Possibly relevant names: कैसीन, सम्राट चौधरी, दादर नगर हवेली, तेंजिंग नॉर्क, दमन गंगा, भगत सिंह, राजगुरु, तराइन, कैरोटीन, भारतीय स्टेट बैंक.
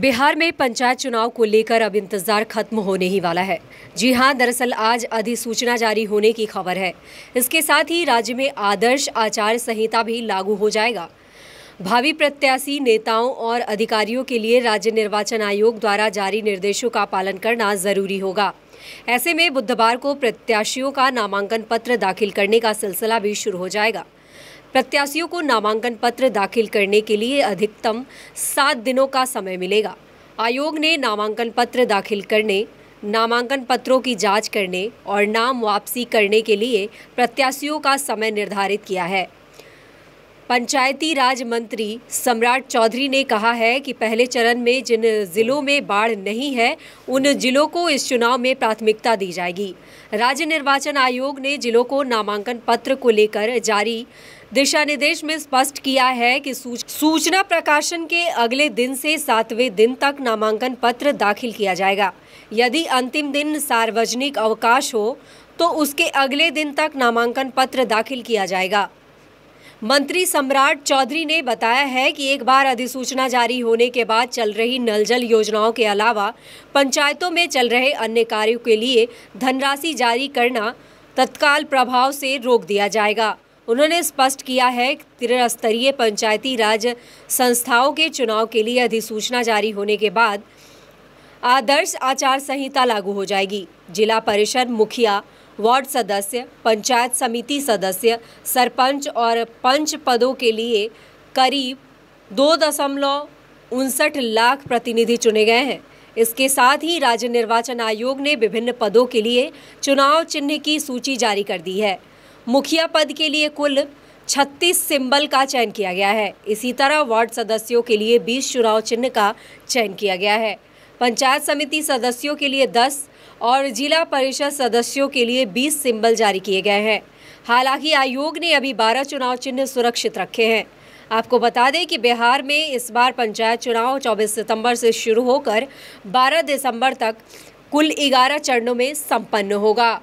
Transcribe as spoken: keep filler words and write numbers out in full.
बिहार में पंचायत चुनाव को लेकर अब इंतजार खत्म होने ही वाला है। जी हां, दरअसल आज अधिसूचना जारी होने की खबर है। इसके साथ ही राज्य में आदर्श आचार संहिता भी लागू हो जाएगा। भावी प्रत्याशी, नेताओं और अधिकारियों के लिए राज्य निर्वाचन आयोग द्वारा जारी निर्देशों का पालन करना जरूरी होगा। ऐसे में बुधवार को प्रत्याशियों का नामांकन पत्र दाखिल करने का सिलसिला भी शुरू हो जाएगा। प्रत्याशियों को नामांकन पत्र दाखिल करने के लिए अधिकतम सात दिनों का समय मिलेगा। आयोग ने नामांकन पत्र दाखिल करने, नामांकन पत्रों की जांच करने और नाम वापसी करने के लिए प्रत्याशियों का समय निर्धारित किया है। पंचायती राज मंत्री सम्राट चौधरी ने कहा है कि पहले चरण में जिन जिलों में बाढ़ नहीं है, उन जिलों को इस चुनाव में प्राथमिकता दी जाएगी। राज्य निर्वाचन आयोग ने जिलों को नामांकन पत्र को लेकर जारी दिशा निर्देश में स्पष्ट किया है कि सूचना प्रकाशन के अगले दिन से सातवें दिन तक नामांकन पत्र दाखिल किया जाएगा। यदि अंतिम दिन सार्वजनिक अवकाश हो तो उसके अगले दिन तक नामांकन पत्र दाखिल किया जाएगा। मंत्री सम्राट चौधरी ने बताया है कि एक बार अधिसूचना जारी होने के बाद चल रही नल जल योजनाओं के अलावा पंचायतों में चल रहे अन्य कार्यों के लिए धनराशि जारी करना तत्काल प्रभाव से रोक दिया जाएगा। उन्होंने स्पष्ट किया है कि त्रिस्तरीय पंचायती राज संस्थाओं के चुनाव के लिए अधिसूचना जारी होने के बाद आदर्श आचार संहिता लागू हो जाएगी। जिला परिषद मुखिया, वार्ड सदस्य, पंचायत समिति सदस्य, सरपंच और पंच पदों के लिए करीब दो दशमलव उनसठ लाख प्रतिनिधि चुने गए हैं। इसके साथ ही राज्य निर्वाचन आयोग ने विभिन्न पदों के लिए चुनाव चिन्ह की सूची जारी कर दी है। मुखिया पद के लिए कुल छत्तीस सिंबल का चयन किया गया है। इसी तरह वार्ड सदस्यों के लिए बीस चुनाव चिन्ह का चयन किया गया है। पंचायत समिति सदस्यों के लिए दस और जिला परिषद सदस्यों के लिए बीस सिंबल जारी किए गए हैं। हालांकि आयोग ने अभी बारह चुनाव चिन्ह सुरक्षित रखे हैं। आपको बता दें कि बिहार में इस बार पंचायत चुनाव चौबीस सितंबर से शुरू होकर बारह दिसंबर तक कुल ग्यारह चरणों में सम्पन्न होगा।